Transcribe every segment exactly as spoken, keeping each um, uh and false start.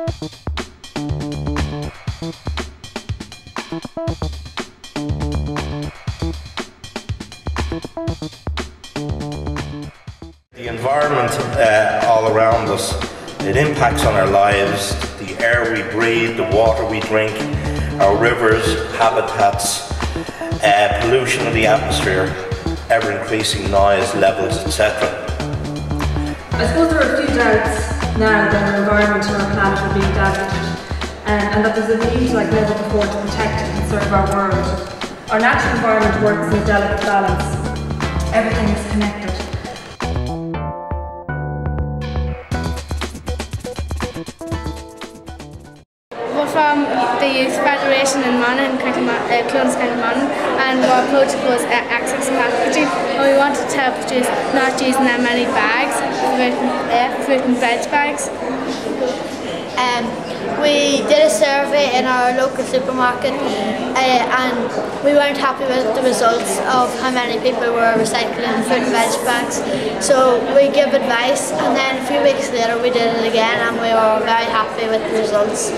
The environment uh, all around us, it impacts on our lives, the air we breathe, the water we drink, our rivers, habitats, uh, pollution of the atmosphere, ever increasing noise levels, et cetera. I suppose there are a few doubts now that our environment and our planet are being damaged, um, and that there's a need like never before to protect and conserve our world. Our natural environment works in a delicate balance. Everything is connected. We're from the Youth Federation in Monaghan, uh, Clones County, Monaghan, and our approach was uh, Access Packaging, and we wanted to help produce not using that many bags, fruit and, uh, fruit and veg bags. Um, we did a survey in our local supermarket uh, and we weren't happy with the results of how many people were recycling fruit and veg bags. So we gave advice, and then a few weeks later we did it again and we were very happy with the results.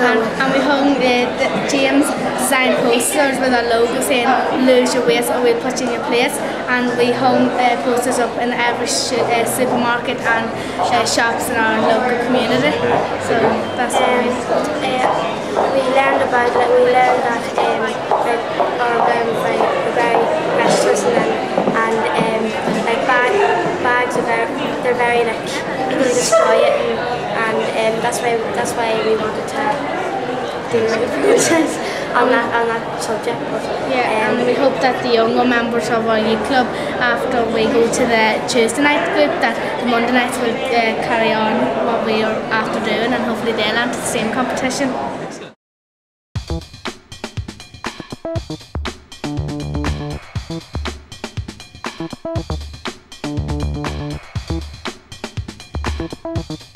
So and, and we hung the, the James sign posters with our logo saying lose your waste or we'll put you in your place, and we hung uh, posters up in every sh uh, supermarket and uh, shops in our local community. So that's um, what we did. Uh, we learned about it, like, we learned that um, like, our environment is very precious, and, and um, like bag, bags are very, they're very like, you can destroy it, and, and um, that's why that's why we wanted to on that, on that subject. But, yeah, um, and we hope that the younger members of our youth club, after we go to the Tuesday night group, that the Monday nights will uh, carry on what we are after doing, and hopefully they'll enter the same competition. Excellent.